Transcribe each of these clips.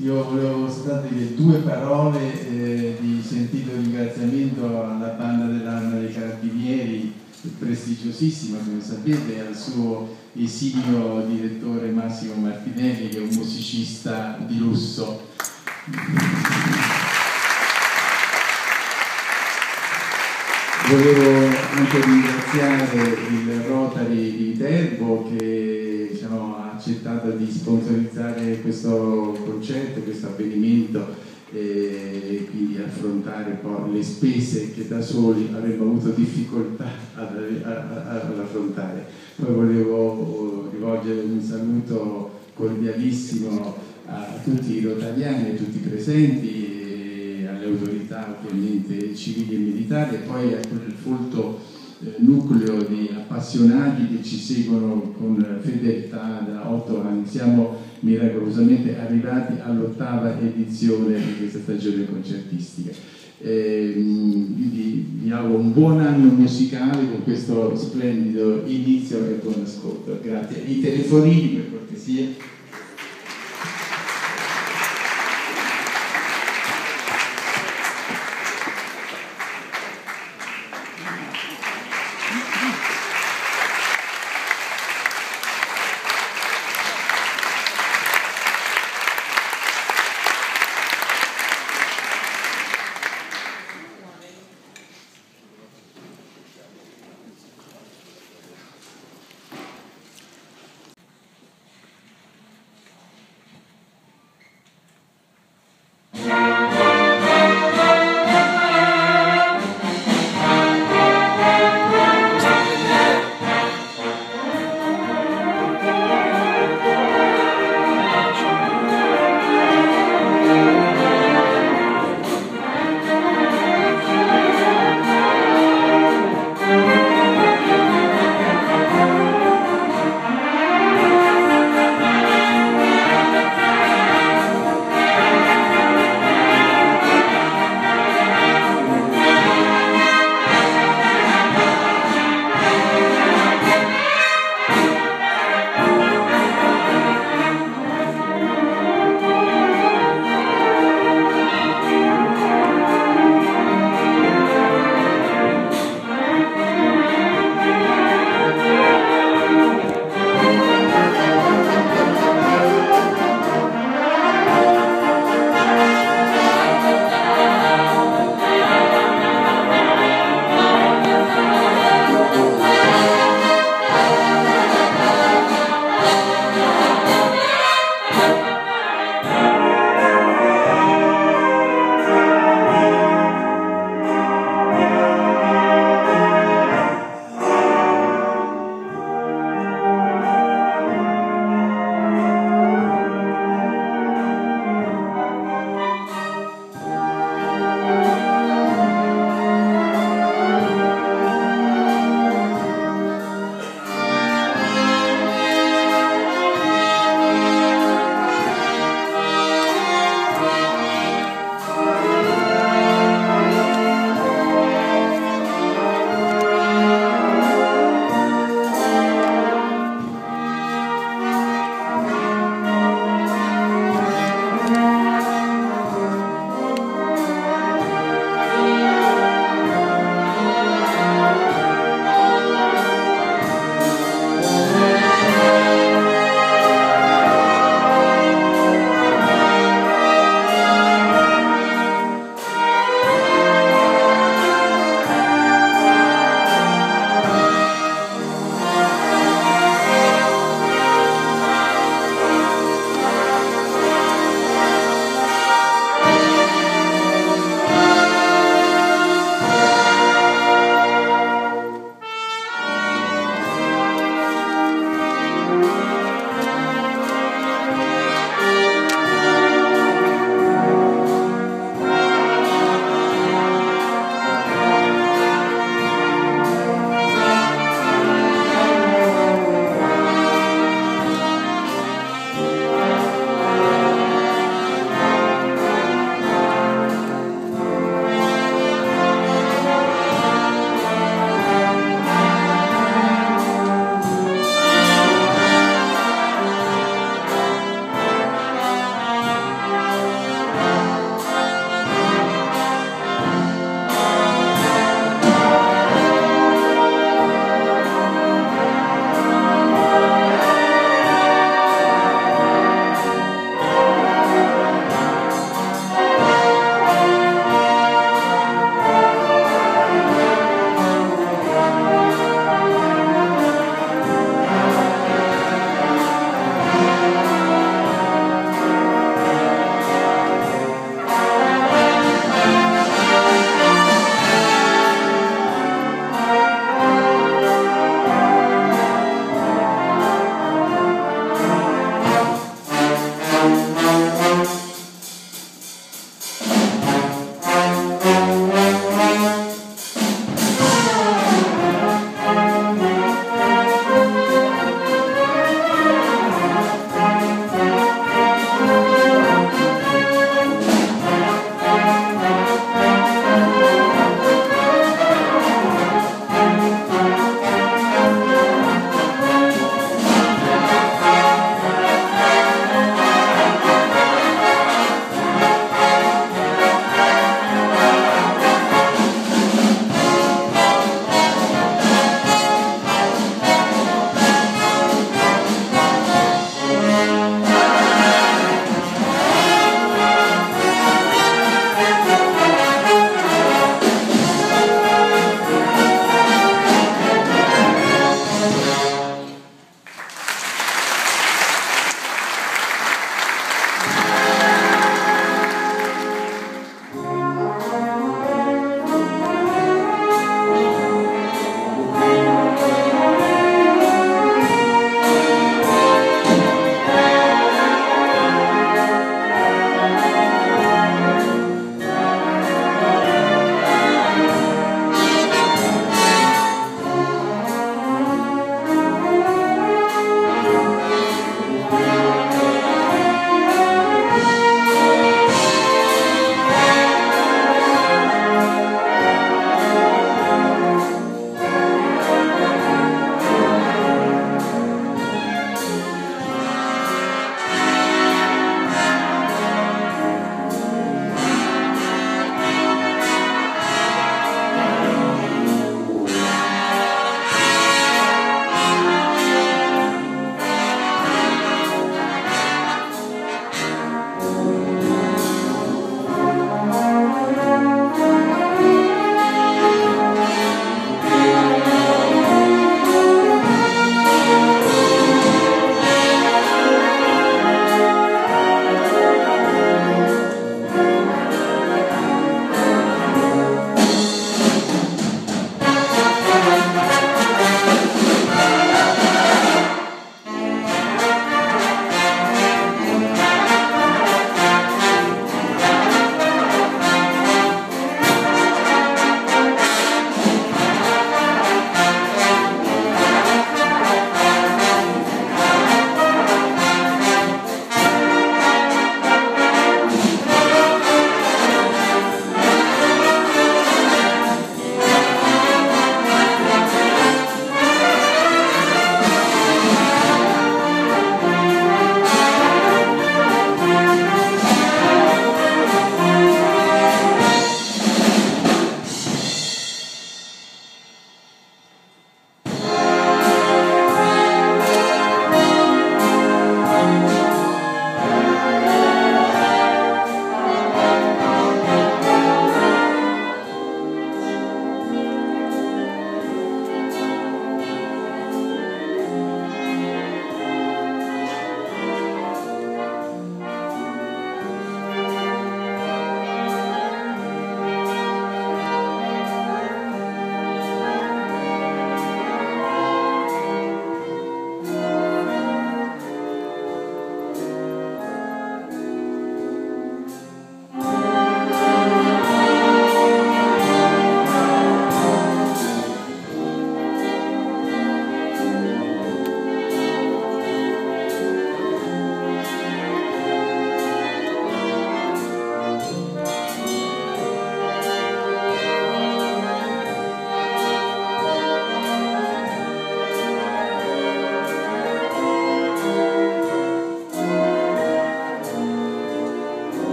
Io volevo soltanto dire due parole di sentito ringraziamento alla Banda dell'Arma dei Carabinieri, prestigiosissima come sapete, e al suo esimio direttore Massimo Martinelli, che è un musicista di lusso. Volevo anche ringraziare il Rotary di Viterbo che ha accettato di sponsorizzare questo concerto, questo avvenimento, e quindi affrontare poi le spese che da soli avremmo avuto difficoltà ad affrontare. Poi volevo rivolgere un saluto cordialissimo a tutti i rotariani, a tutti i presenti, alle autorità ovviamente civili e militari, e poi a quel folto nucleo di appassionati che ci seguono con fedeltà da 8 anni. Siamo miracolosamente arrivati all'8ª edizione di questa stagione concertistica. Quindi vi auguro un buon anno musicale con questo splendido inizio e buon ascolto. Grazie. I telefonini per cortesia.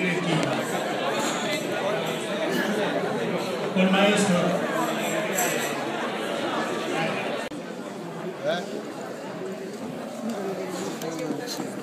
direttiva. Col maestro.